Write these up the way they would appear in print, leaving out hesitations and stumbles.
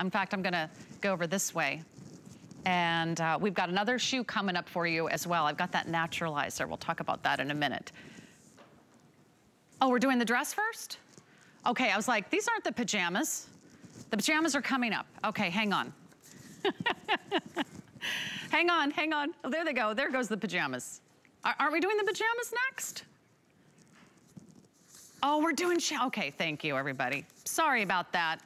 In fact, I'm gonna go over this way. And we've got another shoe coming up for you as well. I've got that naturalizer. We'll talk about that in a minute. Oh, we're doing the dress first? Okay, I was like, these aren't the pajamas. The pajamas are coming up. Okay, hang on. Hang on, hang on. Oh, there they go. There goes the pajamas. Aren't we doing the pajamas next? Oh, we're doing okay, thank you, everybody. Sorry about that.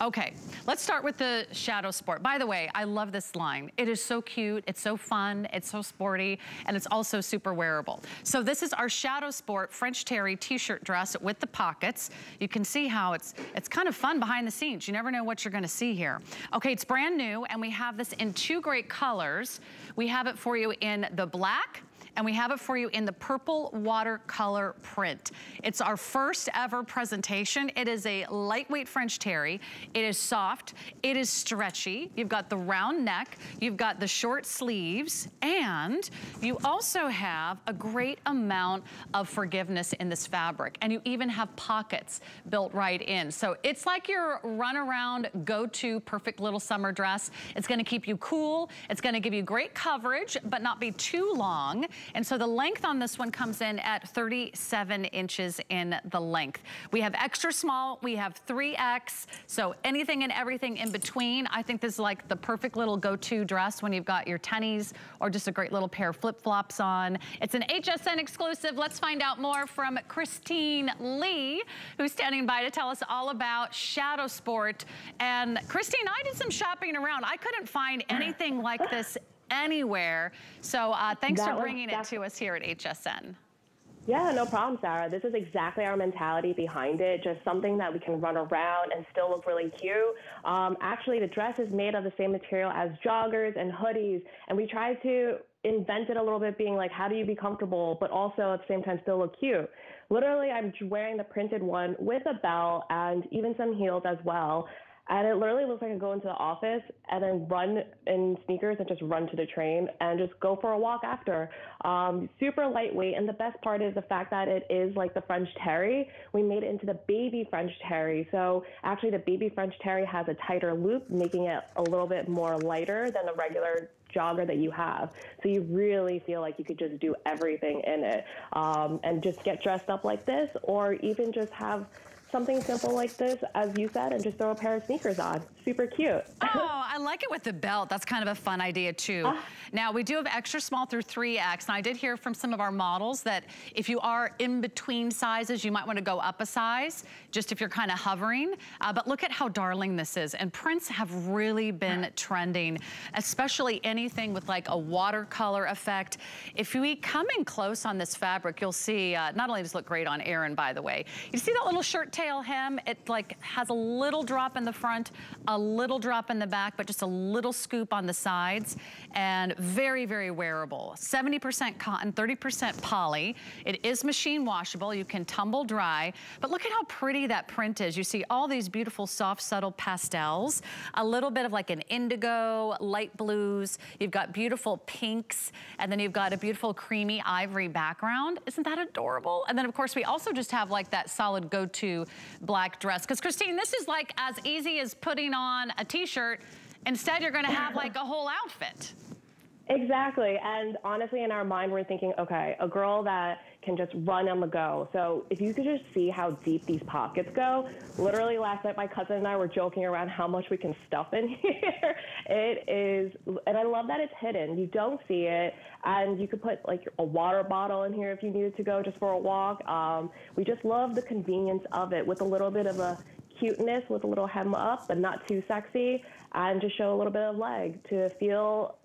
Okay, let's start with the Shadow Sport. By the way, I love this line. It is so cute, it's so fun, it's so sporty, and it's also super wearable. So this is our Shadow Sport French Terry t-shirt dress with the pockets. You can see how it's kind of fun behind the scenes. You never know what you're gonna see here. Okay, it's brand new, and we have this in two great colors. We have it for you in the black, and we have it for you in the purple watercolor print. It's our first ever presentation. It is a lightweight French terry. It is soft, it is stretchy. You've got the round neck, you've got the short sleeves, and you also have a great amount of forgiveness in this fabric. And you even have pockets built right in. So it's like your runaround, go-to, perfect little summer dress. It's gonna keep you cool, it's gonna give you great coverage, but not be too long. And so the length on this one comes in at 37 inches in the length. We have extra small, we have 3X, so anything and everything in between. I think this is like the perfect little go-to dress when you've got your tennies or just a great little pair of flip-flops on. It's an HSN exclusive. Let's find out more from Christine Lee, who's standing by to tell us all about Shadow Sport. And Christine, I did some shopping around. I couldn't find anything like this anywhere. So thanks for bringing it to us here at HSN. Yeah, no problem, Sarah. This is exactly our mentality behind it. Just something that we can run around and still look really cute. Actually, the dress is made of the same material as joggers and hoodies. And we try to invent it a little bit, being like, how do you be comfortable, but also at the same time still look cute? Literally, I'm wearing the printed one with a belt and even some heels as well. And it literally looks like I go into the office and then run in sneakers and just run to the train and just go for a walk after. Super lightweight. And the best part is the fact that it is like the French terry. We made it into the baby French terry. So actually the baby French terry has a tighter loop, making it a little bit more lighter than the regular jogger that you have. So you really feel like you could just do everything in it, and just get dressed up like this, or even just have something simple like this, as you said, and just throw a pair of sneakers on. Super cute. Oh, I like it with the belt. That's kind of a fun idea too. Now we do have extra small through 3X, and I did hear from some of our models that if you are in between sizes, you might want to go up a size, just if you're kind of hovering. But look at how darling this is. And prints have really been trending, especially anything with like a watercolor effect. If we come in close on this fabric, you'll see, not only does it look great on Erin, by the way, you see that little shirt hem, it like has a little drop in the front, a little drop in the back, but just a little scoop on the sides, and very, very wearable. 70% cotton, 30% poly. It is machine washable. You can tumble dry, but look at how pretty that print is. You see all these beautiful, soft, subtle pastels, a little bit of like an indigo, light blues. You've got beautiful pinks, and then you've got a beautiful creamy ivory background. Isn't that adorable? And then of course, we also just have like that solid go-to black dress, because Christine, this is like as easy as putting on a t-shirt. Instead, you're going to have like a whole outfit. Exactly. And honestly, in our mind, we're thinking, okay, a girl that can just run on the go. So if you could just see how deep these pockets go. Literally last night, my cousin and I were joking around how much we can stuff in here. It is, and I love that it's hidden. You don't see it. And you could put like a water bottle in here if you needed to go just for a walk. We just love the convenience of it, with a little bit of a cuteness, with a little hem up, but not too sexy, and just show a little bit of leg to feel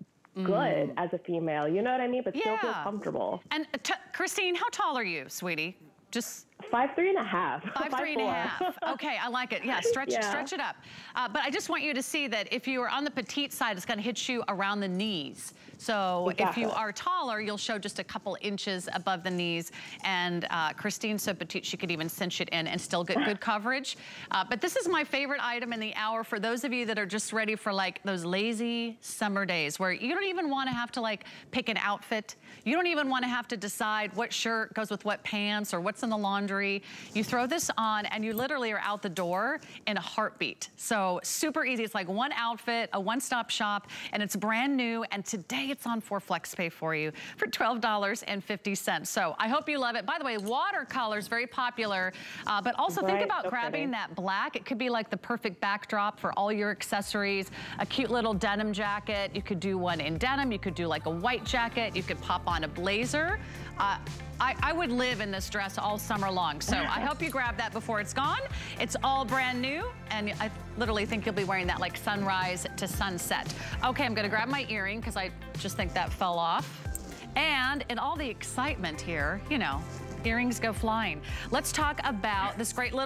good as a female, you know what I mean? But still feel comfortable. And Christine, how tall are you, sweetie? Just 5'3" and a half. 5'3" and a half. Okay, I like it. Yeah, stretch it up. But I just want you to see that if you are on the petite side, it's going to hit you around the knees. So exactly. If you are taller, you'll show just a couple inches above the knees. And Christine's so petite, she could even cinch it in and still get good coverage. But this is my favorite item in the hour for those of you that are just ready for like those lazy summer days where you don't even want to have to like pick an outfit. You don't even want to have to decide what shirt goes with what pants or what's in the laundry laundry. You throw this on and you literally are out the door in a heartbeat. So super easy. It's like one outfit, a one-stop shop, and it's brand new. And today it's on for FlexPay for you for $12.50. So I hope you love it. By the way, watercolors, very popular, but also think about grabbing that black. It could be like the perfect backdrop for all your accessories. A cute little denim jacket. You could do one in denim. You could do like a white jacket. You could pop on a blazer. I would live in this dress all summer long. So I hope you grab that before it's gone. It's all brand new. And I literally think you'll be wearing that like sunrise to sunset. Okay, I'm gonna grab my earring because I just think that fell off. And in all the excitement here, you know, earrings go flying. Let's talk about this great little